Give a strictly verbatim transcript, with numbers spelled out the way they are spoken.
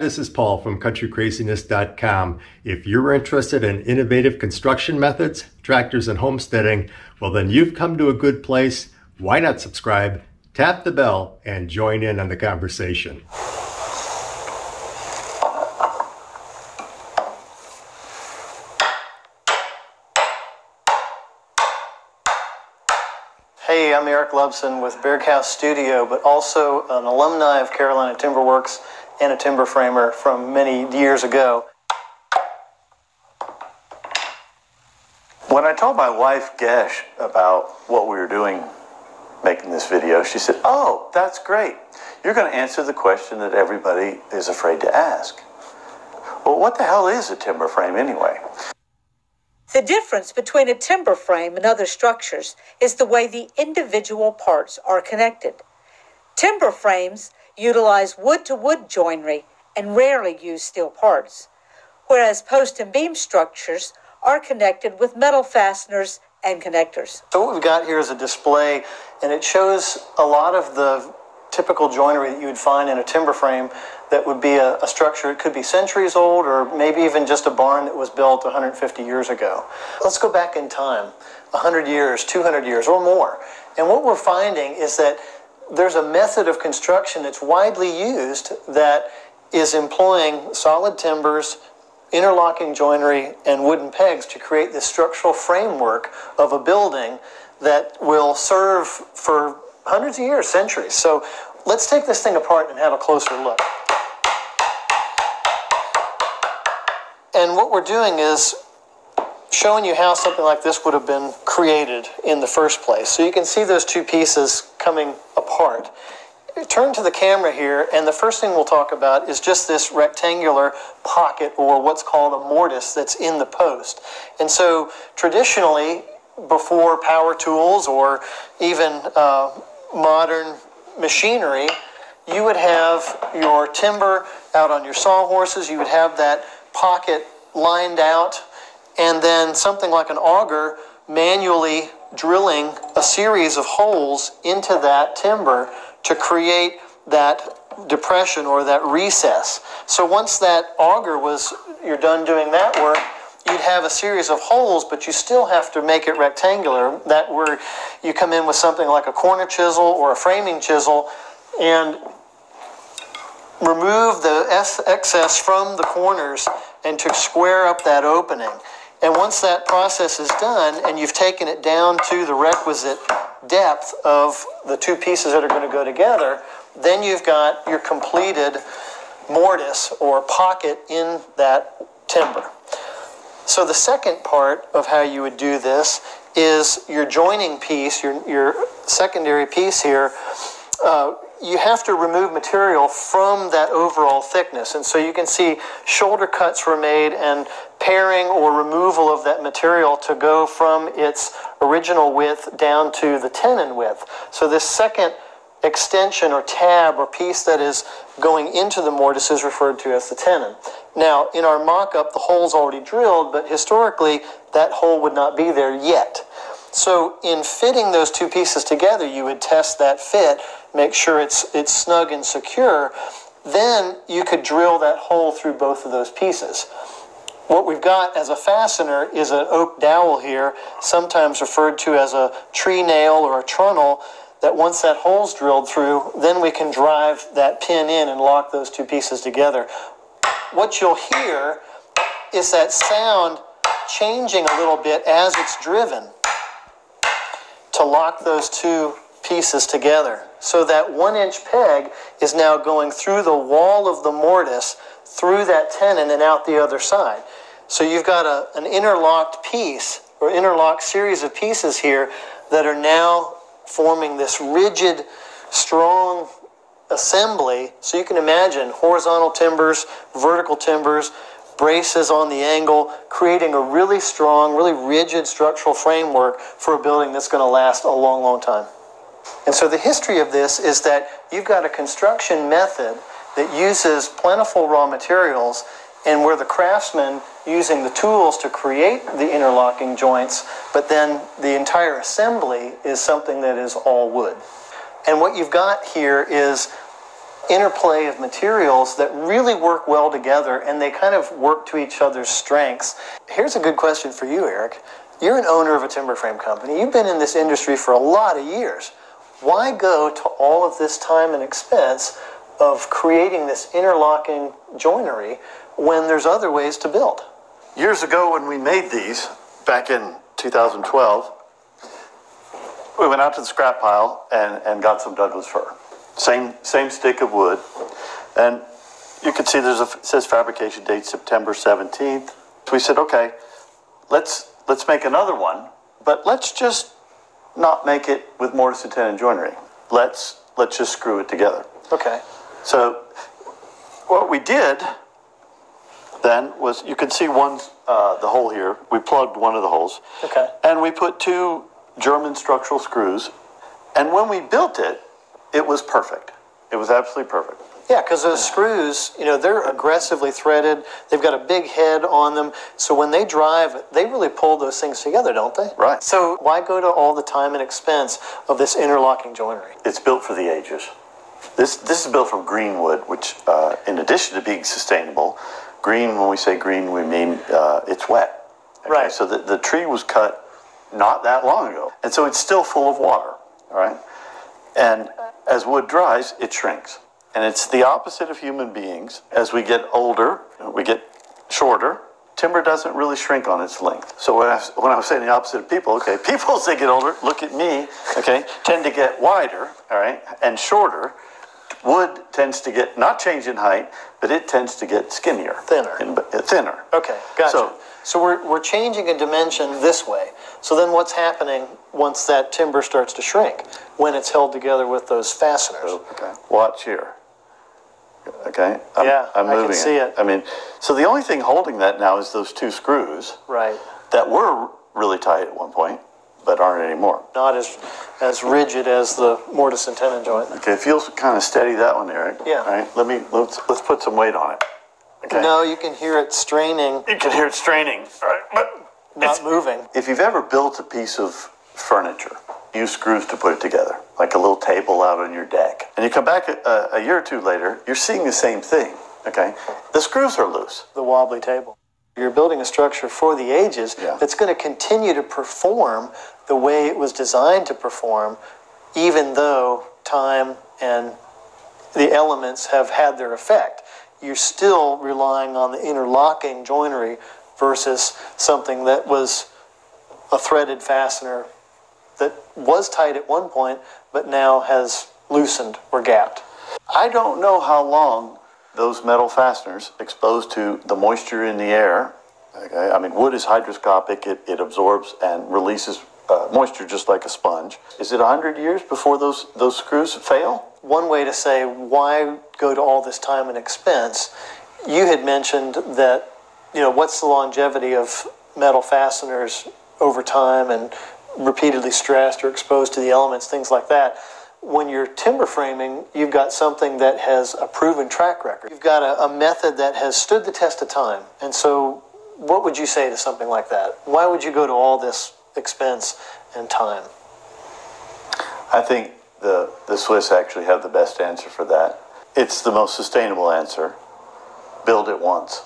This is Paul from country craziness dot com. If you're interested in innovative construction methods, tractors, and homesteading, well then you've come to a good place. Why not subscribe, tap the bell, and join in on the conversation. Hey, I'm Eric Lubson with Bearhouse Studio, but also an alumni of Carolina Timberworks and a timber framer from many years ago. When I told my wife, Gesh, about what we were doing making this video, she said, "Oh, that's great. You're going to answer the question that everybody is afraid to ask. Well, what the hell is a timber frame anyway?" The difference between a timber frame and other structures is the way the individual parts are connected. Timber frames utilize wood-to-wood joinery and rarely use steel parts, whereas post and beam structures are connected with metal fasteners and connectors. So what we've got here is a display, and it shows a lot of the typical joinery that you would find in a timber frame that would be a, a structure. It could be centuries old, or maybe even just a barn that was built one hundred fifty years ago. Let's go back in time, one hundred years, two hundred years, or more. And what we're finding is that there's a method of construction that's widely used that is employing solid timbers, interlocking joinery, and wooden pegs to create this structural framework of a building that will serve for hundreds of years, centuries. So let's take this thing apart and have a closer look. And what we're doing is showing you how something like this would have been created in the first place. So you can see those two pieces coming apart. Turn to the camera here, and the first thing we'll talk about is just this rectangular pocket, or what's called a mortise, that's in the post. And so traditionally, before power tools or even uh, modern machinery, you would have your timber out on your saw horses, you would have that pocket lined out, and then something like an auger manually drilling a series of holes into that timber to create that depression or that recess. So once that auger was, you're done doing that work, you'd have a series of holes, but you still have to make it rectangular. That where you come in with something like a corner chisel or a framing chisel and remove the excess from the corners and to square up that opening. And once that process is done and you've taken it down to the requisite depth of the two pieces that are going to go together, then you've got your completed mortise or pocket in that timber. So the second part of how you would do this is your joining piece, your, your secondary piece here. Uh, you have to remove material from that overall thickness, and so you can see shoulder cuts were made and paring or removal of that material to go from its original width down to the tenon width. So this second extension or tab or piece that is going into the mortise is referred to as the tenon. Now in our mock-up, the hole's already drilled, but historically that hole would not be there yet. So in fitting those two pieces together, you would test that fit, make sure it's, it's snug and secure. Then you could drill that hole through both of those pieces. What we've got as a fastener is an oak dowel here, sometimes referred to as a tree nail or a trundle, that once that hole's drilled through, then we can drive that pin in and lock those two pieces together. What you'll hear is that sound changing a little bit as it's driven to lock those two pieces together. So that one inch peg is now going through the wall of the mortise, through that tenon and out the other side. So you've got a, an interlocked piece or interlocked series of pieces here that are now forming this rigid, strong assembly. So you can imagine horizontal timbers, vertical timbers, braces on the angle, creating a really strong, really rigid structural framework for a building that's going to last a long, long time. And so the history of this is that you've got a construction method that uses plentiful raw materials, and where the craftsman using the tools to create the interlocking joints, but then the entire assembly is something that is all wood. And what you've got here is interplay of materials that really work well together, and they kind of work to each other's strengths. Here's a good question for you, Eric. You're an owner of a timber frame company. You've been in this industry for a lot of years. Why go to all of this time and expense of creating this interlocking joinery when there's other ways to build? Years ago when we made these, back in two thousand twelve, we went out to the scrap pile and, and got some Douglas fir. Same, same stick of wood. And you can see there's a, it says fabrication date September seventeenth. So we said, okay, let's, let's make another one, but let's just not make it with mortise and tenon joinery. Let's, let's just screw it together. Okay. So what we did then was, you can see one, uh, the hole here, we plugged one of the holes. Okay. And we put two German structural screws, and when we built it, it was perfect. It was absolutely perfect. Yeah, because those screws, you know, they're aggressively threaded. They've got a big head on them. So when they drive, they really pull those things together, don't they? Right. So why go to all the time and expense of this interlocking joinery? It's built for the ages. This, this is built from green wood, which uh, in addition to being sustainable, green, when we say green, we mean uh, it's wet. Okay? Right. So the, the tree was cut not that long ago. And so it's still full of water, all right? And as wood dries, it shrinks. And it's the opposite of human beings. As we get older, we get shorter. Timber doesn't really shrink on its length. So when I, when I was saying the opposite of people, okay, people as they get older, look at me, okay, tend to get wider, all right, and shorter. Wood tends to get, not change in height, but it tends to get skinnier. Thinner. And, uh, thinner. Okay, gotcha. So, so we're, we're changing a dimension this way. So then what's happening once that timber starts to shrink when it's held together with those fasteners? Okay. Watch here. Okay? I'm, yeah, I'm moving I can see it. it. I mean, so the only thing holding that now is those two screws. Right. That were really tight at one point, but aren't anymore. Not as as rigid as the mortise and tenon joint. Okay, it feels kind of steady, that one, Eric. Yeah. All right, let me, let's, let's put some weight on it. Okay. No, you can hear it straining. You can hear it straining. All right, but not moving. If you've ever built a piece of furniture, you use screws to put it together, like a little table out on your deck. And you come back a, a year or two later, you're seeing the same thing, okay? The screws are loose. The wobbly table. You're building a structure for the ages yeah. that's going to continue to perform the way it was designed to perform, even though time and the elements have had their effect. You're still relying on the interlocking joinery versus something that was a threaded fastener that was tight at one point, but now has loosened or gapped. I don't know how long those metal fasteners exposed to the moisture in the air, okay? I mean, wood is hygroscopic, it, it absorbs and releases uh, moisture just like a sponge. Is it one hundred years before those, those screws fail? One way to say why go to all this time and expense, you had mentioned that, you know, what's the longevity of metal fasteners over time and repeatedly stressed or exposed to the elements, things like that. When you're timber framing, you've got something that has a proven track record. You've got a, a method that has stood the test of time. And so what would you say to something like that? Why would you go to all this expense and time? I think the, the Swiss actually have the best answer for that. It's the most sustainable answer. Build it once.